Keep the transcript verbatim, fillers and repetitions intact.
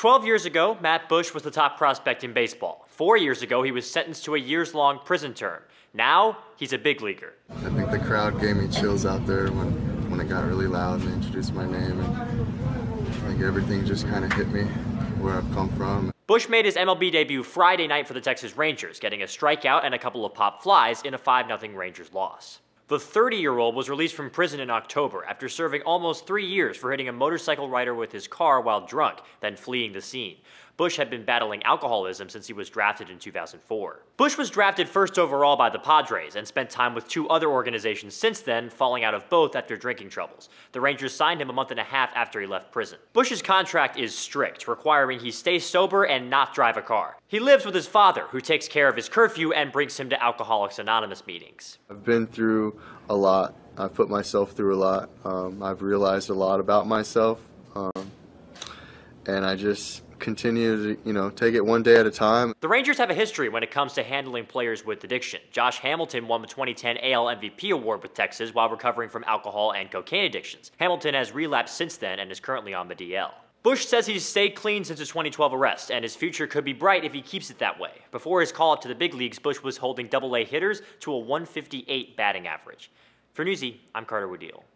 twelve years ago, Matt Bush was the top prospect in baseball. Four years ago, he was sentenced to a years-long prison term. Now, he's a big leaguer. I think the crowd gave me chills out there when, when it got really loud and they introduced my name. And I think everything just kind of hit me where I've come from. Bush made his M L B debut Friday night for the Texas Rangers, getting a strikeout and a couple of pop flies in a five nothing Rangers loss. The thirty-year-old was released from prison in October after serving almost three years for hitting a motorcycle rider with his car while drunk, then fleeing the scene. Bush had been battling alcoholism since he was drafted in two thousand four. Bush was drafted first overall by the Padres and spent time with two other organizations since then, falling out of both after drinking troubles. The Rangers signed him a month and a half after he left prison. Bush's contract is strict, requiring he stay sober and not drive a car. He lives with his father, who takes care of his curfew and brings him to Alcoholics Anonymous meetings. I've been through a lot. I've put myself through a lot. Um, I've realized a lot about myself, um, and I just continue to, you know, take it one day at a time. The Rangers have a history when it comes to handling players with addiction. Josh Hamilton won the twenty ten A L M V P award with Texas while recovering from alcohol and cocaine addictions. Hamilton has relapsed since then and is currently on the D L. Bush says he's stayed clean since his twenty twelve arrest, and his future could be bright if he keeps it that way. Before his call-up to the big leagues, Bush was holding double A hitters to a one fifty-eight batting average. For Newsy, I'm Carter Woodill.